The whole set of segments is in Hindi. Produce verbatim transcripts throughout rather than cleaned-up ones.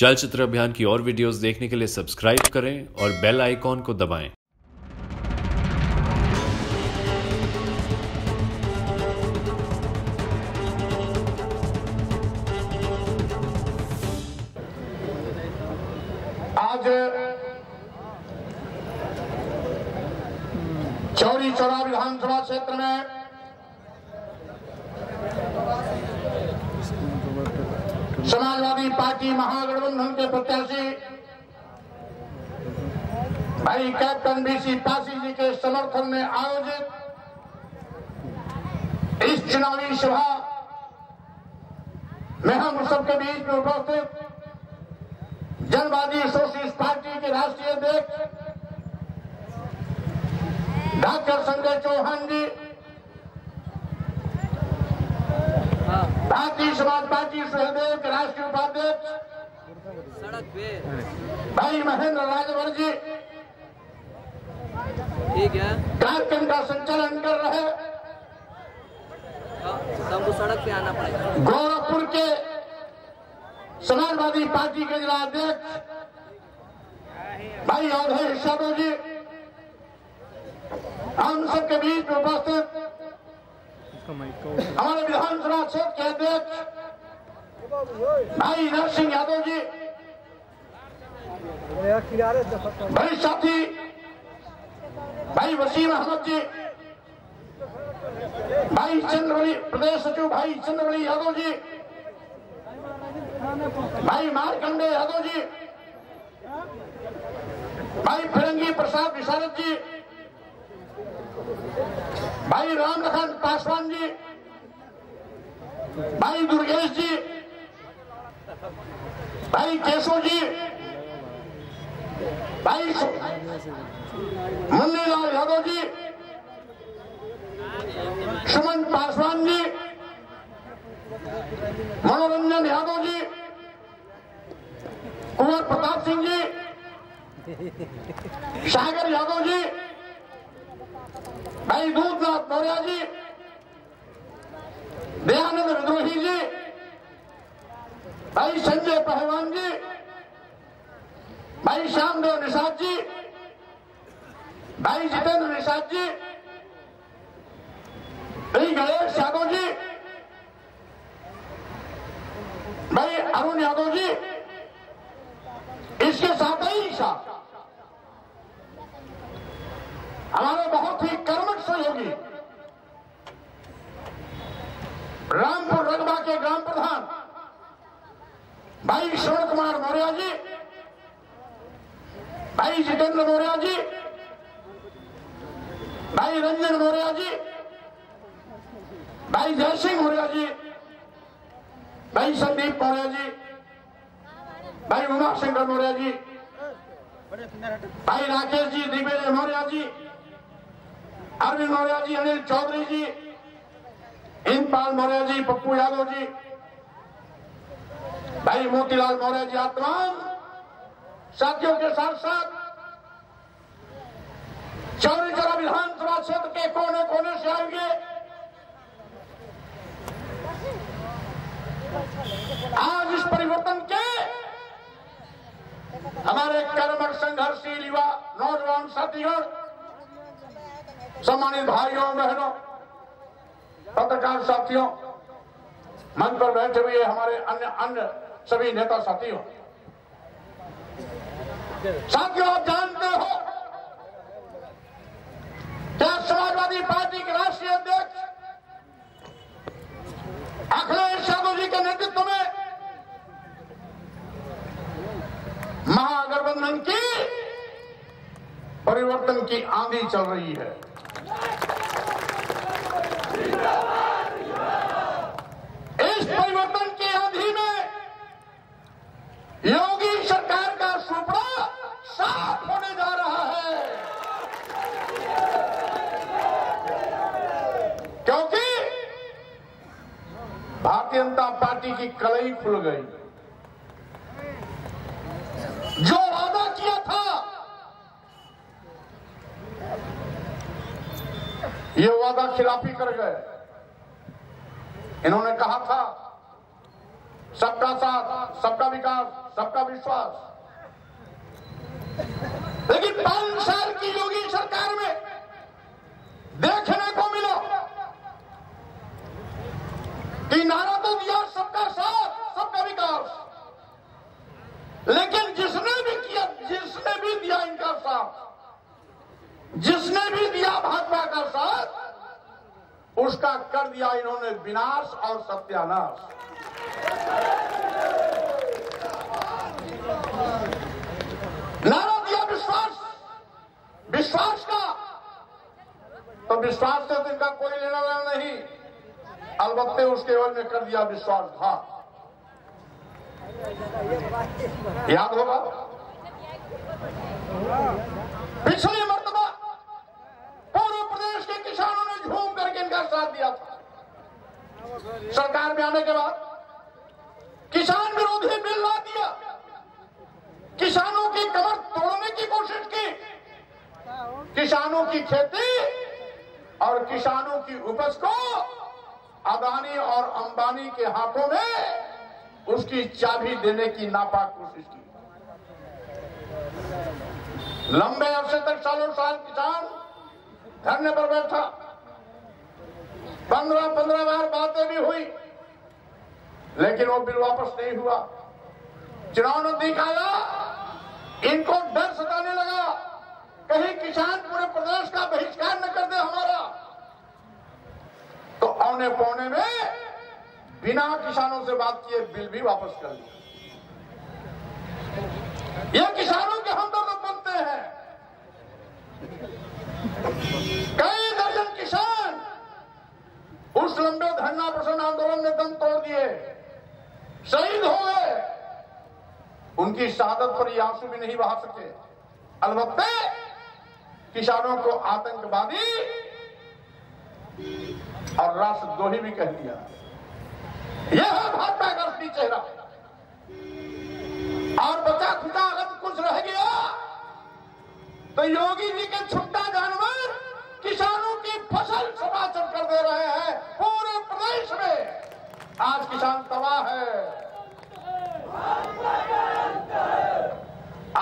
चलचित्र अभियान की और वीडियोस देखने के लिए सब्सक्राइब करें और बेल आइकॉन को दबाएं। आज चौरीचौरा विधानसभा क्षेत्र में समाजवादी पार्टी महागठबंधन के प्रत्याशी भाई कैप्टन बीसी पासी जी के समर्थन में आयोजित इस चुनावी सभा में हम सबके बीच में उपस्थित जनवादी सोशलिस्ट पार्टी के राष्ट्रीय अध्यक्ष डॉक्टर संजय चौहान जी, भारतीय समाज पार्टी सहदेव के राष्ट्रीय उपाध्यक्ष भाई महेंद्र राजवर जी कार्यक्रम का संचालन कर रहे गोरखपुर के समाजवादी पार्टी के जिला अध्यक्ष भाई अधेश यादव जी, हम सबके बीच उपस्थित हमारे विधानसभा क्षेत्र के अध्यक्ष भाई नरसिंह यादव जी, भाई साथी भाई वसीम अहमद जी, भाई चंद्रबली प्रदेश सचिव भाई चंद्रबली यादव जी, भाई मारकंडे यादव जी, भाई फिरंगी प्रसाद विशारद जी, भाई रामकांत पासवान जी, भाई दुर्गेश जी, भाई केशो जी, भाई मुनीलाल यादव जी, सुमन पासवान जी, मनोरंजन यादव जी, कुंवर प्रताप सिंह जी, सागर यादव जी, भाई दूधनाथ मौर्या जी, दयानंद विद्रोही जी, भाई संजय पहलवान जी, भाई श्यामदेव निषाद जी, भाई जितेंद्र निषाद जी, भाई गणेश यादव जी, भाई अरुण यादव जी। इसके साथ ही साथ हमारे बहुत ही कर्मठ सहयोगी रामपुर रगबा के ग्राम प्रधान भाई शिवकुमार मौर्या जी, भाई जितेंद्र मौर्या जी, भाई रंजन मौर्या जी, भाई जयसिंह मौर्या जी, भाई संदीप मौर्या जी, भाई उमा शंकर मौर्या जी, भाई राकेश जी, दिव्य मौर्या जी, अरविंद मौर्या जी, अनिल चौधरी जी, इंदपाल मौर्या जी, पप्पू यादव जी, भाई मोतीलाल मौर्या जी। तमाम साथियों के साथ साथ चौरीचौरा विधानसभा क्षेत्र के कोने कोने से आएंगे। आज इस परिवर्तन के हमारे कर्मठ संघर्षशील युवा नौजवान साथियों, सम्मानित भाइयों बहनों, पत्रकार साथियों, मंच पर बैठे हुए हमारे अन्य अन्य सभी नेता साथियों, साथियों आप जानते हो क्या समाजवादी पार्टी के राष्ट्रीय अध्यक्ष अखिलेश यादव जी के नेतृत्व में महागठबंधन की परिवर्तन की आंधी चल रही है। इस परिवर्तन की आंधी में योगी सरकार का सुपड़ा साफ होने जा रहा है, क्योंकि भारतीय जनता पार्टी की कलई खुल गई। जो वादा किया था ये वादा खिलाफी कर गए। इन्होंने कहा था सबका साथ, सबका विकास, सबका विश्वास। लेकिन पांच साल की योगी सरकार में देखने को मिला कि नारा तो दिया सबका साथ, सबका विकास, लेकिन जिसने भी किया, जिसने भी दिया इनका साथ, जिसने भी दिया भाजपा का साथ, उसका कर दिया इन्होंने विनाश और सत्यानाश। नारा दिया विश्वास, विश्वास का, तो विश्वास से तो इनका कोई लेना देना नहीं, अलबत्ते उसके केवल में कर दिया विश्वासघात। याद होगा पिछली मर्तबा पूर्व प्रदेश के किसानों ने झूम करके इनका साथ दिया था, सरकार में आने के बाद किसान विरोधी बिल ला दिया, किसानों की कमर तोड़ने की कोशिश की, किसानों की खेती और किसानों की उपज को अदानी और अंबानी के हाथों में उसकी चाबी देने की नापाक कोशिश की। लंबे अरसे तक सालों साल किसान धरने पर बैठा, पंद्रह पंद्रह बार बातें भी हुई, लेकिन वो बिल वापस नहीं हुआ। चुनाव नजदीक आया, इनको डर सताने लगा, कहीं किसान पूरे प्रदेश का बहिष्कार न कर दे हमारा, तो औने पौने में बिना किसानों से बात किए बिल भी वापस कर लिया। ये किसानों के हमदर्द बनते हैं। कई दर्जन किसान उस लंबे धरना प्रदर्शन आंदोलन में दम तोड़ दिए, शहीद हो गए, उनकी शहादत पर ये आंसू भी नहीं बहा सके। अलबत्ते किसानों को आतंकवादी और राष्ट्रद्रोही भी कह दिया। यह है भाजपा का असली चेहरा। और बचा खुदा अगर कुछ रह गया तो योगी जी के छुट्टा जानवर किसानों की फसल समाचार कर दे रहे हैं। पूरे प्रदेश में आज किसान तबाह है,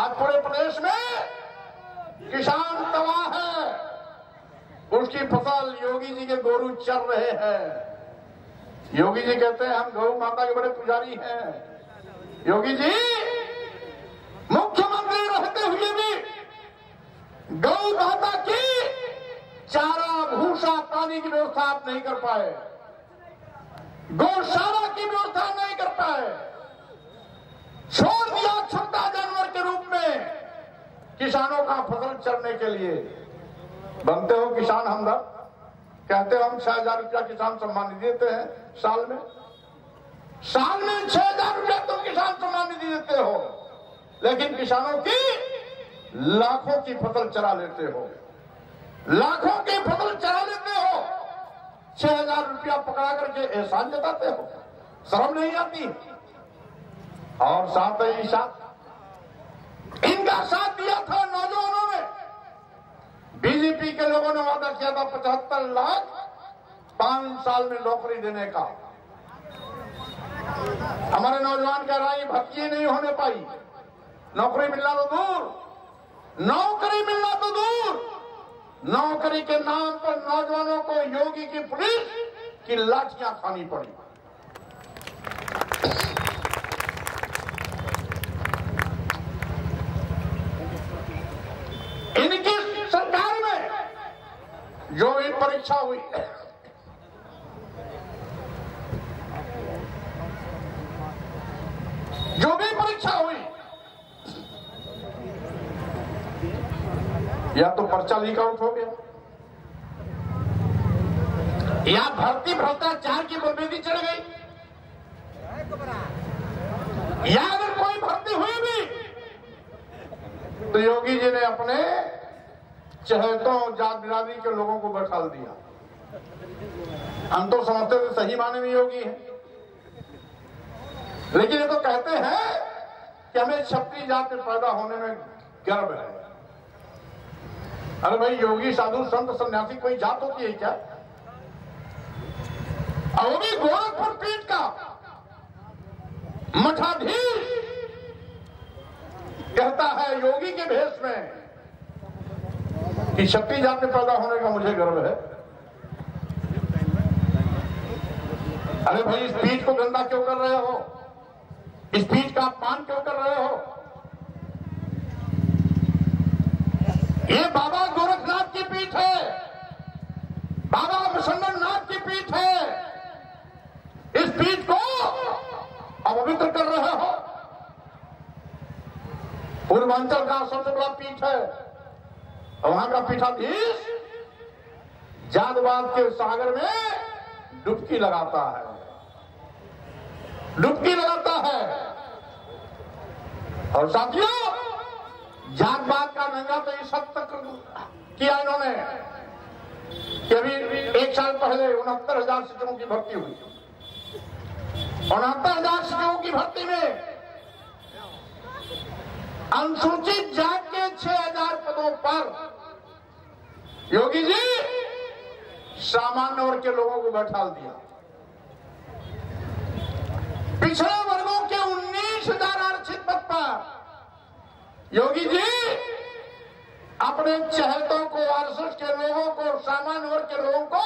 आज पूरे प्रदेश में किसान तबाह है, उसकी फसल योगी जी के गोरू चर रहे हैं। योगी जी कहते हैं हम गौ माता के बड़े पुजारी हैं। योगी जी मुख्यमंत्री रहते हुए भी गौ माता की चारा, भूसा, पानी की व्यवस्था आप नहीं कर पाए, गौशाला की व्यवस्था नहीं कर पाए, छोड़ दिया छुट्टा जानवर के रूप में किसानों का फसल चरने के लिए। बनते हो किसान हमदर्द, कहते हो हम छह हजार रुपया किसान सम्मान निधि देते हैं साल में, साल में छह हजार रुपया तुम किसान सम्मान निधि देते हो, लेकिन किसानों की लाखों की फसल चरा लेते हो, लाखों की फसल चरा लेते हो, छह हजार रुपया पकड़ा करके एहसान जताते हो, शर्म नहीं आती। और साथ ही साथ इनका साथ दिया था नौजवानों ने। बीजेपी के लोगों ने वादा किया था पचहत्तर लाख पांच साल में नौकरी देने का, हमारे नौजवान कह रहे हैं भर्ती नहीं होने पाई। नौकरी मिलना तो दूर, नौकरी मिलना तो दूर, नौकरी के नाम पर नौजवानों को योगी की पुलिस की लाठियां खानी पड़ी। जो भी परीक्षा हुई, जो भी परीक्षा हुई, या तो पर्चा लीक आउट हो गया, या भर्ती भ्रष्टाचार की बर्बादी चढ़ गई, या अगर कोई भर्ती हुई भी तो योगी जी ने अपने चहेतों, जात बिरादरी के लोगों को बरखाल दिया। हम तो समझते थे सही माने में योगी है, लेकिन ये तो कहते हैं कि हमें छपरी जात में पैदा होने में गर्व है। अरे भाई, योगी, साधु, संत, सन्यासी कोई जात होती है क्या? और वो भी गोरखपुर पीठ का, मठाधीश कहता है योगी के भेष में कि शक्ति जात में पैदा होने का मुझे गर्व है। अरे भाई, इस पीठ को गंदा क्यों कर रहे हो? इस पीठ का अपमान क्यों कर रहे हो? ये बाबा गोरखनाथ की पीठ है, बाबा मसंगनाथ की पीठ है। इस पीठ को अपवित्र कर रहे हो। पूर्वांचल का सबसे बड़ा पीठ है, वहां का पीठाधीश जातवाद के सागर में डुबकी लगाता है, डुबकी लगाता है। और साथियों, जातवाद का नंगा तो इस हद तक किया इन्होंने कि अभी एक साल पहले उनहत्तर हजार शिक्षकों की भर्ती हुई। उनहत्तर हजार शिक्षकों की भर्ती में अनुसूचित जात के छह हजार पदों पर योगी जी सामान्य वर्ग के लोगों को बैठा दिया। पिछड़े वर्गों के उन्नीस हजार आरक्षित पद पर योगी जी अपने चहेतों को, आरक्षित के लोगों को, सामान्य वर्ग के लोगों को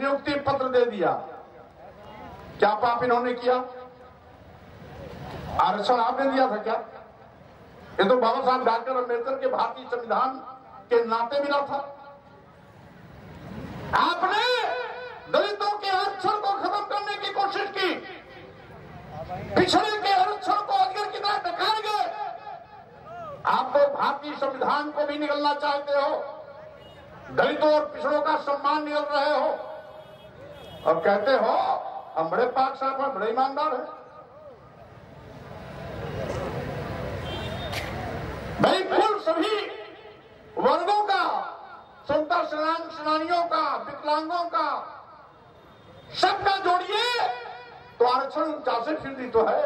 नियुक्ति पत्र दे दिया। क्या पाप इन्होंने किया? आरक्षण आपने दिया था क्या? ये तो बाबा साहब डॉक्टर अम्बेडकर के भारतीय संविधान के नाते मिला था। आपने दलितों के आरक्षण को खत्म करने की कोशिश की, पिछड़े के आरक्षण को अगर कितना नकार गए। आप तो भारतीय संविधान को भी निगलना चाहते हो, दलितों और पिछड़ों का सम्मान निगल रहे हो और कहते हो हम बड़े पाक साहब हैं, बड़े ईमानदार हैं। भाई, कुल सभी वर्गों का, स्वतंत्रता सेनानी सेनानियों का, विकलांगों का, सबका जोड़िए तो आरक्षण उनचासी फीसदी तो है।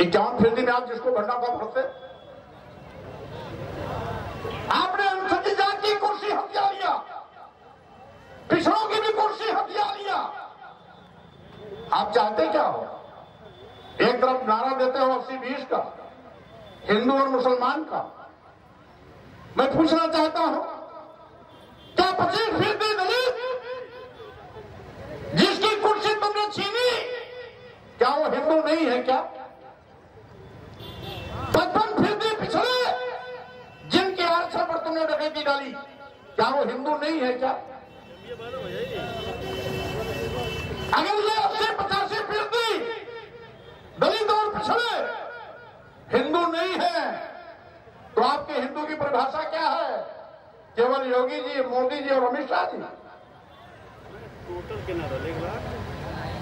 इक्यावन फीसदी में आप जिसको भरना था भरते। आपने अनुसूचित जाति की कुर्सी हथिया लिया, पिछड़ों की भी कुर्सी हथिया लिया। आप चाहते क्या हो? एक तरफ नारा देते हो अस्सी बीस का, हिंदू और मुसलमान का। मैं पूछना चाहता हूं, क्या पच्चीस फीसदी दलित जिसकी कुर्सी तुमने छीनी, क्या वो हिंदू नहीं है क्या? पचपन फीसदी पिछड़े जिनके आरक्षण पर तुमने डकैती डाली, क्या वो हिंदू नहीं है क्या? अगर ये अस्सी पचासी फीसदी दलित और पिछड़े हिंदू नहीं है तो आपके हिंदू की परिभाषा क्या है? केवल योगी जी, मोदी जी और अमित शाह जी?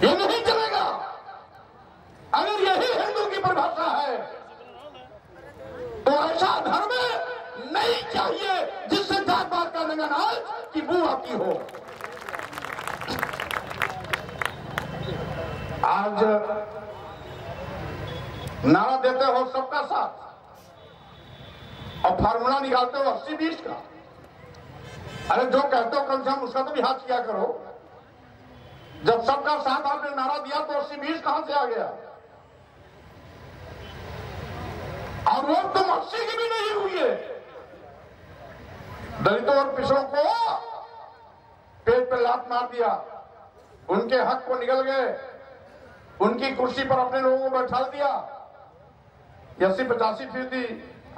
ये नहीं चलेगा। अगर यही हिंदू की परिभाषा है तो ऐसा धर्म नहीं चाहिए जिससे जात-पात का नंगा नाच की बू आती हो। आज नारा देते हो सबका साथ और फार्मूला निकालते हो अस्सी बीस का। अरे, जो कहते हो कम से कम उसका तो भी हाथ किया करो। जब सबका साथ आपने नारा दिया तो अस्सी बीस कहां से आ गया? और वो तुम अस्सी की भी नहीं हुई है। दलितों और पिछड़ों को पेट पे लात मार दिया, उनके हक को निगल गए, उनकी कुर्सी पर अपने लोगों को बैठा दिया। अस्सी पचासी फीसदी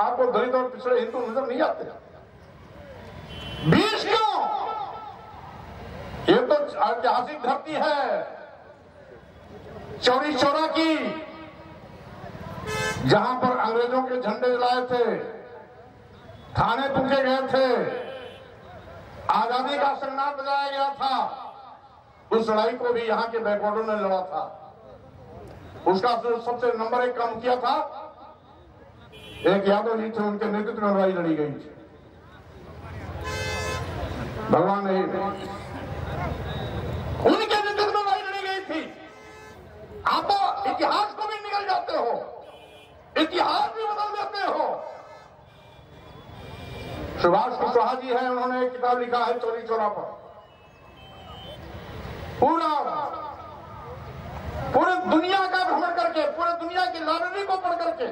आपको दलित और पिछड़े हिंदू नजर नहीं आते? बीस क्यों? ये तो ऐतिहासिक धरती है चौरीचौरा की, जहां पर अंग्रेजों के झंडे जलाए थे, थाने पूजे गए थे, आजादी का सरनाम बजाया गया था। उस लड़ाई को भी यहां के बैकवर्डों ने लड़ा था। उसका सबसे नंबर एक काम किया था, एक यादव जी थे, उनके नेतृत्व में लड़ाई लड़ी गई थी। भगवान उनके नेतृत्व में लड़ाई लड़ी गई थी। आप तो इतिहास को भी निगल जाते हो, इतिहास भी बदल देते हो। सुभाष कुशवाहा जी हैं, उन्होंने एक किताब लिखा है चौरी चौरा पर। पूरा पूरे दुनिया का भ्रमण करके, पूरे दुनिया की लाइब्रेरी को पढ़ करके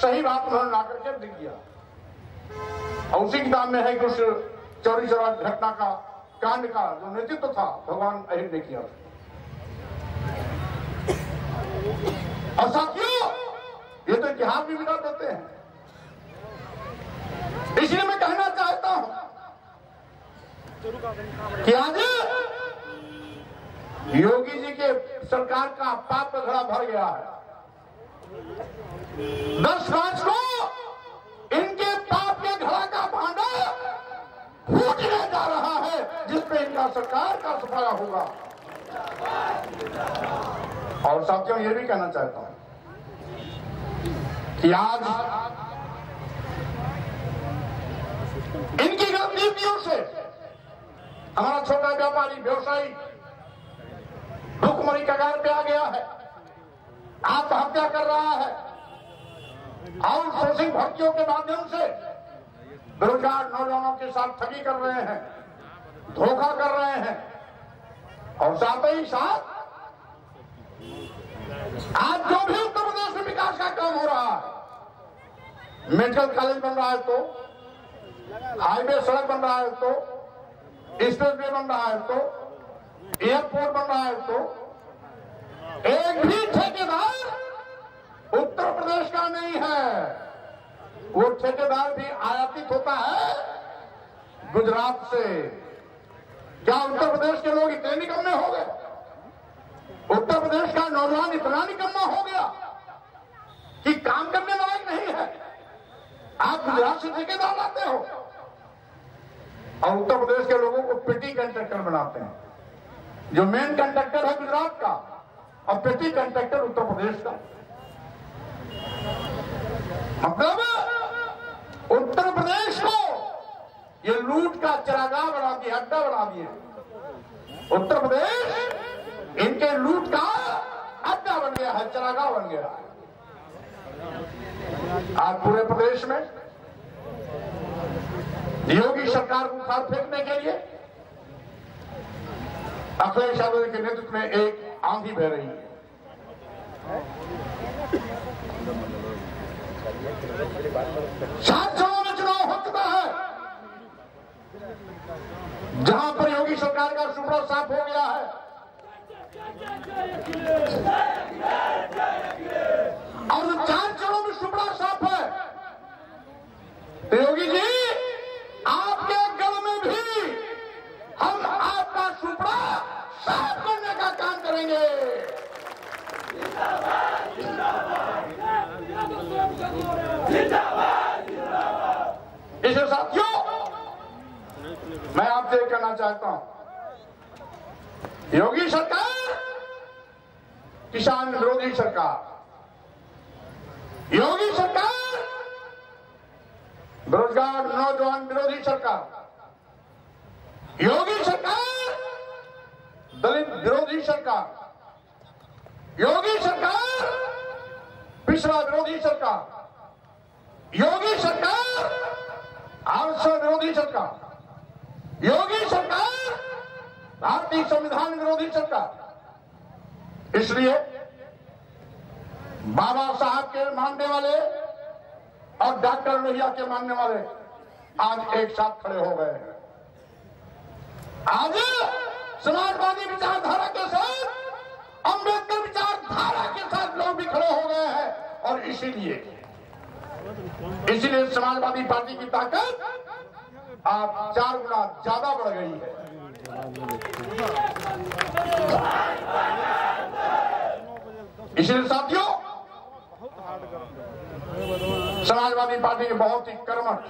सही बात उन्होंने ला करके दिख गया। उसी किताब में है कि उस चौरी चौरा घटना का, कांड का जो नेतृत्व था भगवान अहिर ने किया। और साथियों, ये तो इतिहास भी बिगाड़ देते हैं। इसलिए मैं कहना चाहता हूं कि आज योगी जी के सरकार का पाप घड़ा भर गया है। दस लाख को इनके पाप के घड़ा का भांडा फूटने जा रहा है, जिसपे इनका सरकार का सफाया होगा। और साथियों, ये भी कहना चाहता हूं कि आज इनकी गलत नीतियों से हमारा छोटा व्यापारी व्यवसायी भुखमरी कगार पे आ गया है, आत्महत्या कर रहा है। आउटसोर्सिंग भर्तियों के माध्यम से बेरोजगार नौजवानों के साथ ठगी कर रहे हैं, धोखा कर रहे हैं। और साथ ही साथ आज जो भी उत्तर प्रदेश में विकास का काम हो रहा है, मेडिकल कॉलेज बन रहा है तो, हाईवे सड़क बन रहा है तो, एक्सप्रेसवे बन रहा है तो, एयरपोर्ट बन रहा है तो, एक भी ठेकेदार उत्तर प्रदेश का नहीं है। वो ठेकेदार भी आयातित होता है गुजरात से। क्या उत्तर प्रदेश के लोग इतने निकम्मे हो गए? उत्तर प्रदेश का नौजवान इतना निकम्मा हो गया कि काम करने लायक नहीं है। आप गुजरात से ठेकेदार लाते हो और उत्तर प्रदेश के लोगों को पीटी कंट्रैक्टर बनाते हैं। जो मेन कंडक्टर है गुजरात का और पेटी कंडक्टर उत्तर प्रदेश का। मतलब उत्तर प्रदेश को ये लूट का चरागाह बना दिया, अड्डा बना दिया। उत्तर प्रदेश इनके लूट का अड्डा बन गया है, चरागाह बन गया है। आज पूरे प्रदेश में योगी सरकार को उखाड़ फेंकने के लिए अखिलेश यादव के नेतृत्व में एक आंधी बह रही है। सात जिलों में चुनाव हो चुका है, जहां पर योगी सरकार का सुपड़ा साफ हो गया है। और जो चार जिलों में सुपड़ा साफ है, तो योगी जी आपके गढ़ में भी हम आपका सुपड़ा साफ करने का काम करेंगे। जिंदाबाद, जिंदाबाद, जिंदाबाद, जिंदाबाद, जिंदाबाद। इसे साथियों, मैं आपसे कहना चाहता हूं, योगी सरकार किसान विरोधी सरकार, योगी सरकार बेरोजगार नौजवान विरोधी सरकार, योगी सरकार दलित विरोधी सरकार, योगी सरकार पिछड़ा विरोधी सरकार, योगी सरकार आरक्षण विरोधी सरकार, योगी सरकार भारतीय संविधान विरोधी सरकार। इसलिए बाबा साहब के मानने वाले और डॉक्टर लोहिया के मानने वाले आज एक साथ खड़े हो गए हैं। आज समाजवादी विचारधारा के साथ, अम्बेडकर विचारधारा के साथ लोग भी खड़े हो गए हैं। और इसीलिए इसीलिए समाजवादी पार्टी की ताकत आप चार गुना ज्यादा बढ़ गई है। इसलिए साथियों, समाजवादी पार्टी के बहुत ही कर्मठ,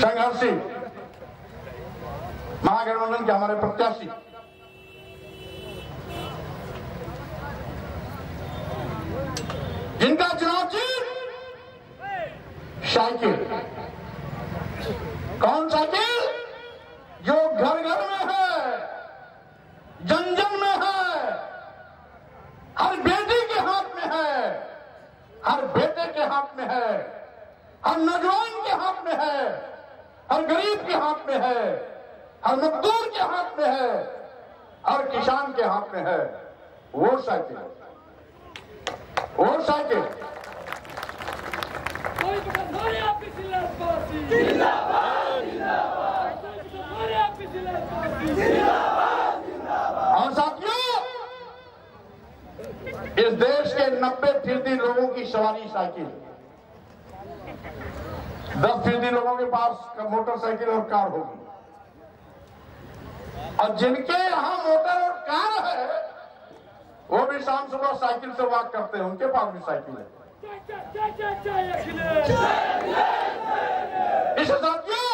संघर्षी महागठबंधन के हमारे प्रत्याशी जिनका चुनाव चिन्ह साइकिल, कौन साइकिल? जो घर घर में है, जन जन में है, हर बेटे के हाथ में है, हर बेटे के हाथ में है, हर नौजवान के हाथ में है, हर गरीब के हाथ में है, हर मजदूर के हाथ में है, और किसान के हाथ में है वो साइकिल वो साइकिल और साथियों, इस देश के नब्बे फीसदी लोगों की सवारी साइकिल, दस फीसदी लोगों के पास मोटरसाइकिल और कार होगी, और जिनके यहाँ मोटर और कार है वो भी शाम सुबह साइकिल से वॉक करते हैं, उनके पास भी साइकिल है। इससे साथियों,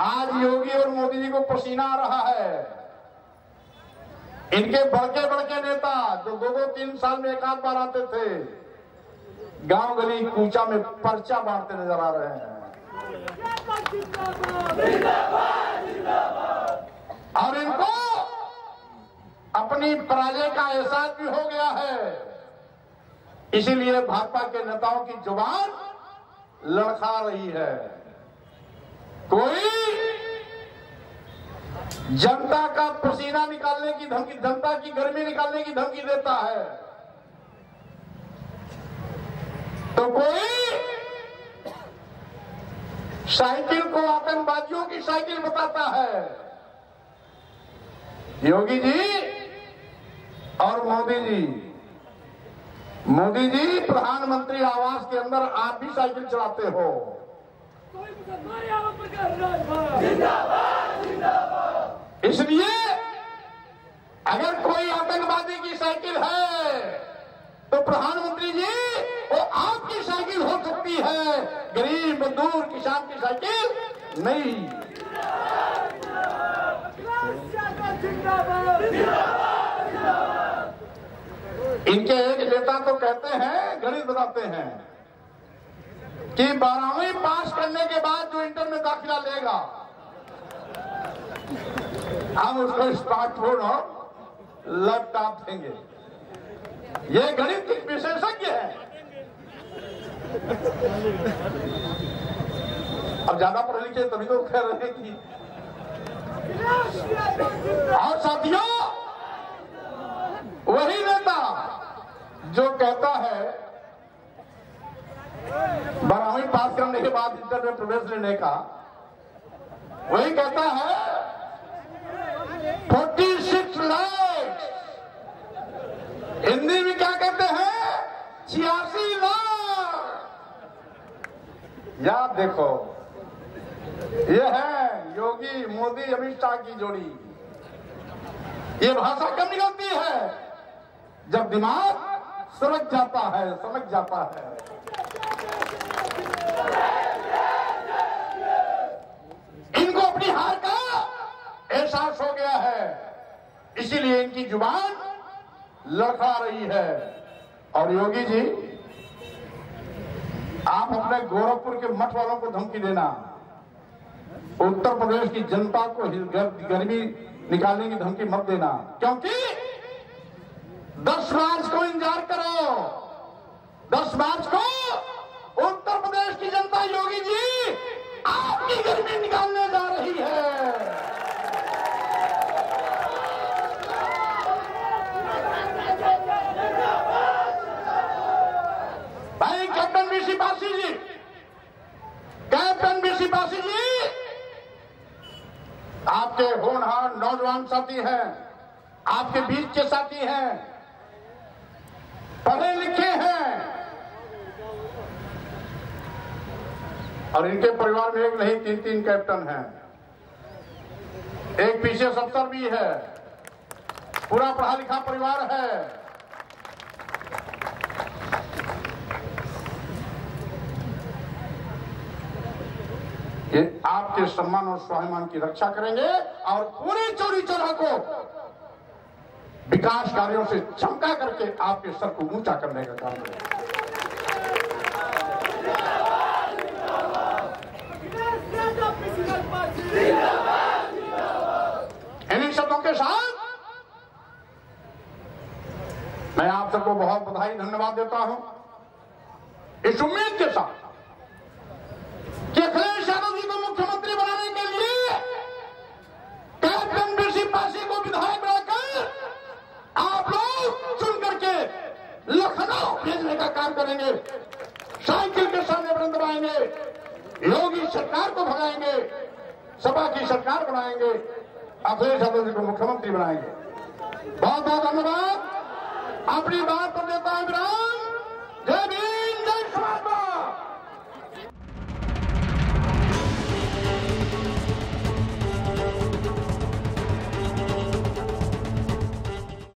आज योगी और मोदी जी को पसीना आ रहा है। इनके बड़के बड़के नेता जो दो दो तीन साल में एक आध बार आते थे, गांव गली कूचा में पर्चा बांटते नजर आ रहे हैं। और इनको अपनी पराजय का एहसास भी हो गया है, इसीलिए भाजपा के नेताओं की जुबान लड़खड़ा रही है। कोई जनता का पसीना निकालने की धमकी, जनता की गर्मी निकालने की धमकी देता है, तो कोई साइकिल को आतंकवादियों की साइकिल बताता है। योगी जी और मोदी जी, मोदी जी प्रधानमंत्री आवास के अंदर आप भी साइकिल चलाते हो। इसलिए अगर कोई आतंकवादी की साइकिल है तो प्रधानमंत्री जी वो आपकी साइकिल हो सकती है, गरीब मजदूर किसान की साइकिल नहीं। इनके एक नेता तो कहते हैं, गणित बताते हैं कि बारहवीं पास करने के बाद जो इंटर में दाखिला लेगा हम उसको स्मार्टफोन और लैपटॉप देंगे। ये गणित विशेषज्ञ है। अब ज्यादा पढ़े लिखे तभी तो कह रहे हैं कि। और साथियों, वही नेता जो कहता है बारहवीं पास करने के बाद इंटर में प्रवेश लेने का, वही कहता है छियालीस लाख, हिंदी में क्या कहते हैं छियासी लाख। याद देखो, ये है योगी मोदी अमित शाह की जोड़ी। ये भाषा कब निकलती है? जब दिमाग समझ जाता है, समझ जाता है। इनको अपनी हार का एहसास हो गया है, इसीलिए इनकी जुबान लड़खड़ा रही है। और योगी जी, आप अपने गोरखपुर के मठ वालों को धमकी देना, उत्तर प्रदेश की जनता को गर्मी निकालने की धमकी मत देना, क्योंकि दस मार्च को इंतजार करो। दस मार्च को उत्तर प्रदेश की जनता, योगी जी, आपकी गर्मी निकालने जा रही है। भाई captain BC Pasi ji, captain BC Pasi ji आपके होनहार नौजवान साथी हैं, आपके बीच के साथी हैं, पढ़े लिखे हैं, और इनके परिवार में एक नहीं तीन तीन कैप्टन हैं, एक पीछे सत्तर भी है, पूरा पढ़ा लिखा परिवार है। ये आपके सम्मान और स्वाभिमान की रक्षा करेंगे और पूरे चौरीचौरा को विकास कार्यों से चमका करके आपके सर को ऊंचा करने का काम करेंगे। इन्हीं शब्दों के साथ मैं आप सबको बहुत बधाई धन्यवाद देता हूं, इस उम्मीद के साथ कि अखिलेश यादव जी को मुख्यमंत्री बनाने के लिए कैप्टन काम करेंगे, साइकिल के सामने बंद बनाएंगे, योगी सरकार को भगाएंगे, सपा की सरकार बनाएंगे, अखिलेश यादव जी को मुख्यमंत्री बनाएंगे। बहुत बहुत धन्यवाद। अपनी बात पर देता है विराम। जय भीम।